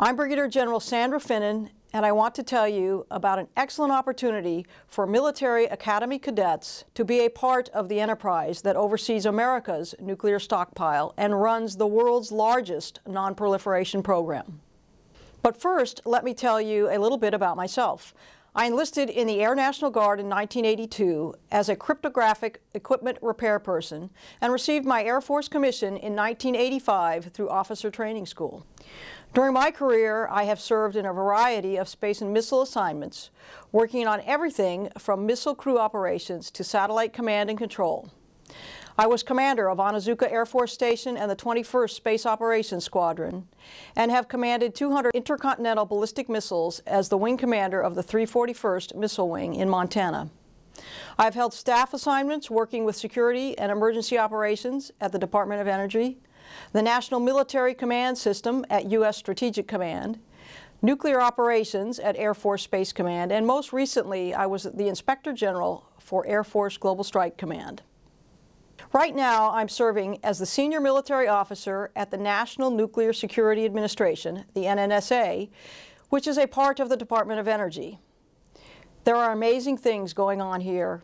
I'm Brigadier General Sandra Finnan, and I want to tell you about an excellent opportunity for military academy cadets to be a part of the enterprise that oversees America's nuclear stockpile and runs the world's largest nonproliferation program. But first, let me tell you a little bit about myself. I enlisted in the Air National Guard in 1982 as a cryptographic equipment repair person and received my Air Force commission in 1985 through Officer Training School. During my career, I have served in a variety of space and missile assignments, working on everything from missile crew operations to satellite command and control. I was commander of Onizuka Air Force Station and the 21st Space Operations Squadron, and have commanded 200 intercontinental ballistic missiles as the wing commander of the 341st Missile Wing in Montana. I've held staff assignments working with security and emergency operations at the Department of Energy, the National Military Command System at U.S. Strategic Command, nuclear operations at Air Force Space Command, and most recently I was the Inspector General for Air Force Global Strike Command. Right now, I'm serving as the Senior Military Officer at the National Nuclear Security Administration, the NNSA, which is a part of the Department of Energy. There are amazing things going on here,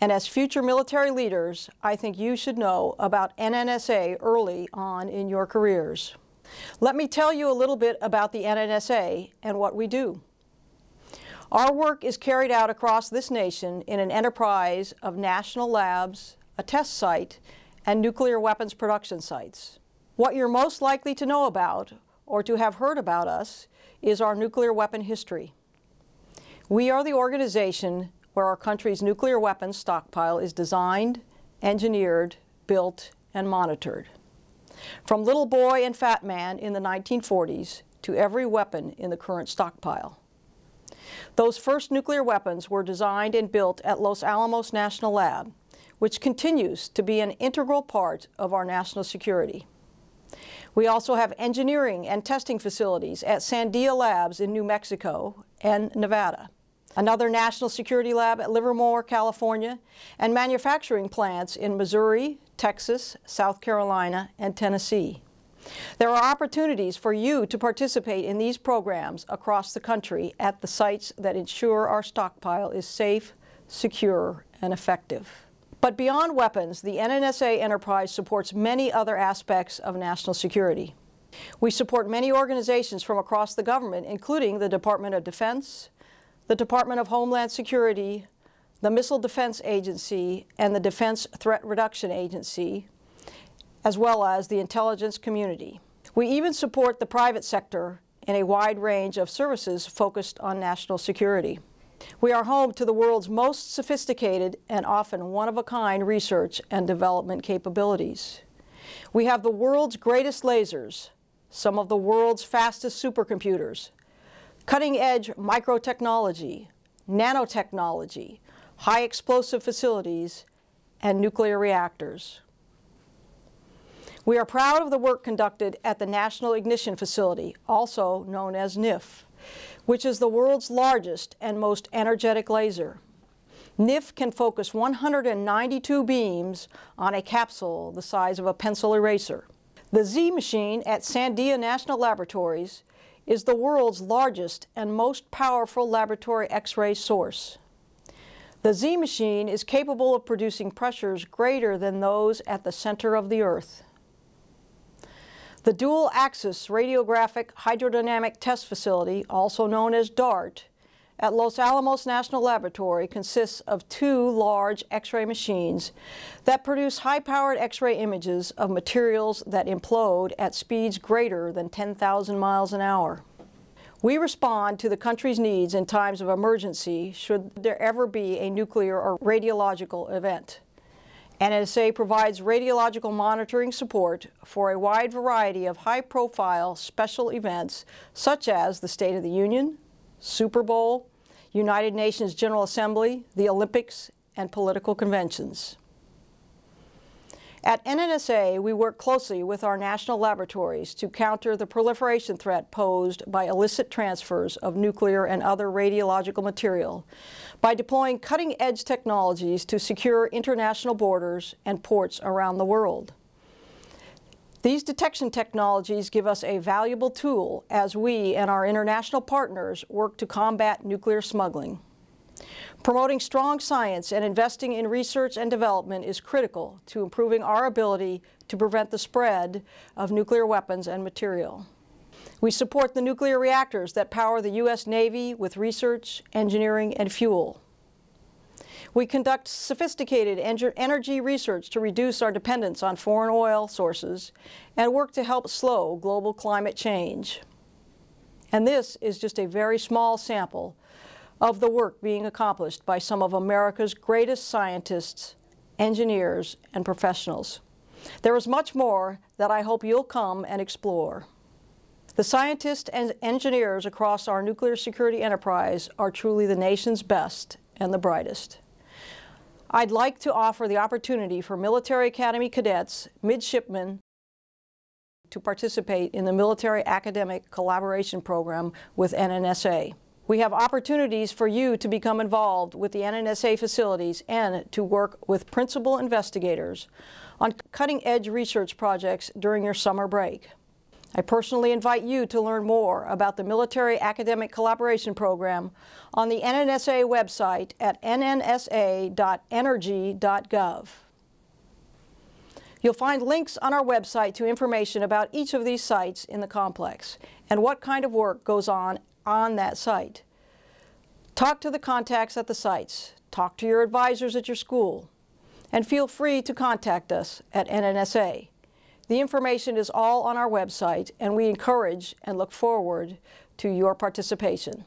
and as future military leaders, I think you should know about NNSA early on in your careers. Let me tell you a little bit about the NNSA and what we do. Our work is carried out across this nation in an enterprise of national labs, a test site, and nuclear weapons production sites. What you're most likely to know about or to have heard about us is our nuclear weapon history. We are the organization where our country's nuclear weapons stockpile is designed, engineered, built, and monitored. From Little Boy and Fat Man in the 1940s to every weapon in the current stockpile. Those first nuclear weapons were designed and built at Los Alamos National Lab, which continues to be an integral part of our national security. We also have engineering and testing facilities at Sandia Labs in New Mexico and Nevada, another national security lab at Livermore, California, and manufacturing plants in Missouri, Texas, South Carolina, and Tennessee. There are opportunities for you to participate in these programs across the country at the sites that ensure our stockpile is safe, secure, and effective. But beyond weapons, the NNSA enterprise supports many other aspects of national security. We support many organizations from across the government, including the Department of Defense, the Department of Homeland Security, the Missile Defense Agency, and the Defense Threat Reduction Agency, as well as the intelligence community. We even support the private sector in a wide range of services focused on national security. We are home to the world's most sophisticated and often one-of-a-kind research and development capabilities. We have the world's greatest lasers, some of the world's fastest supercomputers, cutting-edge microtechnology, nanotechnology, high-explosive facilities, and nuclear reactors. We are proud of the work conducted at the National Ignition Facility, also known as NIF, which is the world's largest and most energetic laser. NIF can focus 192 beams on a capsule the size of a pencil eraser. The Z machine at Sandia National Laboratories is the world's largest and most powerful laboratory X-ray source. The Z machine is capable of producing pressures greater than those at the center of the Earth. The Dual-Axis Radiographic Hydrodynamic Test Facility, also known as DART, at Los Alamos National Laboratory consists of two large X-ray machines that produce high-powered X-ray images of materials that implode at speeds greater than 10,000 miles an hour. We respond to the country's needs in times of emergency should there ever be a nuclear or radiological event. NNSA provides radiological monitoring support for a wide variety of high-profile special events such as the State of the Union, Super Bowl, United Nations General Assembly, the Olympics, and political conventions. At NNSA, we work closely with our national laboratories to counter the proliferation threat posed by illicit transfers of nuclear and other radiological material by deploying cutting-edge technologies to secure international borders and ports around the world. These detection technologies give us a valuable tool as we and our international partners work to combat nuclear smuggling. Promoting strong science and investing in research and development is critical to improving our ability to prevent the spread of nuclear weapons and material. We support the nuclear reactors that power the U.S. Navy with research, engineering, and fuel. We conduct sophisticated energy research to reduce our dependence on foreign oil sources and work to help slow global climate change. And this is just a very small sample of the work being accomplished by some of America's greatest scientists, engineers, and professionals. There is much more that I hope you'll come and explore. The scientists and engineers across our nuclear security enterprise are truly the nation's best and the brightest. I'd like to offer the opportunity for military academy cadets, midshipmen, to participate in the Military Academic Collaboration Program with NNSA. We have opportunities for you to become involved with the NNSA facilities and to work with principal investigators on cutting-edge research projects during your summer break. I personally invite you to learn more about the Military Academic Collaboration Program on the NNSA website at nnsa.energy.gov. You'll find links on our website to information about each of these sites in the complex and what kind of work goes on that site. Talk to the contacts at the sites, talk to your advisors at your school, and feel free to contact us at NNSA. The information is all on our website, and we encourage and look forward to your participation.